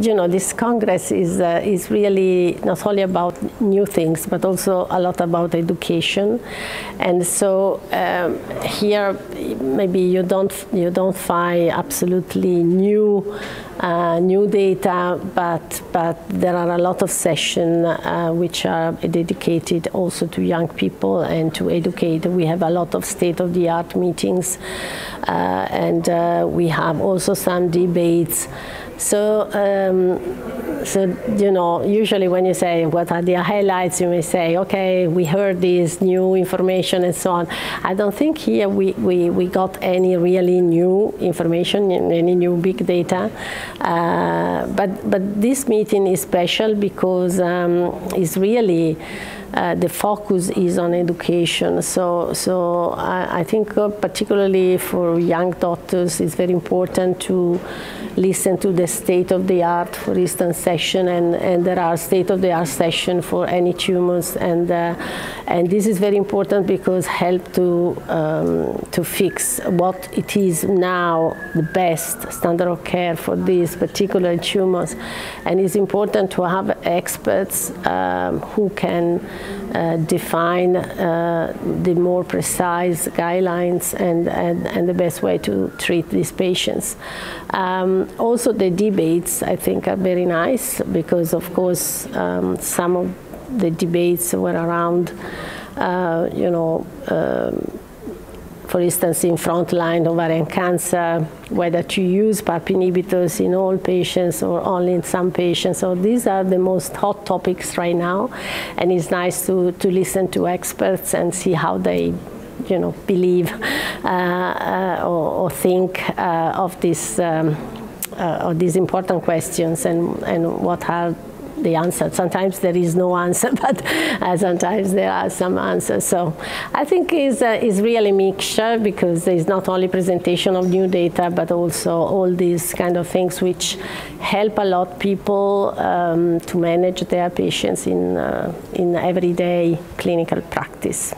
You know, this Congress is really not only about new things, but also a lot about education. And so here, maybe you don't find absolutely new data, but there are a lot of sessions which are dedicated also to young people and to educate. We have a lot of state-of-the-art meetings, and we have also some debates. So, you know, usually when you say what are the highlights, you may say, okay, we heard this new information and so on. I don't think here we got any really new information, any new big data. But this meeting is special because it's really the focus is on education. So I think particularly for young doctors, it's very important to listen to the state-of-the-art, for instance, session, and there are state-of-the-art sessions for any tumors, and this is very important because help to fix what it is now the best standard of care for these particular tumors, and it's important to have experts who can define the more precise guidelines and the best way to treat these patients. Also the debates, I think, are very nice because, of course, some of the debates were around, you know, for instance, in frontline ovarian cancer, whether to use PARP inhibitors in all patients or only in some patients. So these are the most hot topics right now, and it's nice to listen to experts and see how they, you know, believe or think of these important questions and what are the answer. Sometimes there is no answer, but sometimes there are some answers. So I think it's really a mixture because there's not only presentation of new data, but also all these kind of things which help a lot people to manage their patients in everyday clinical practice.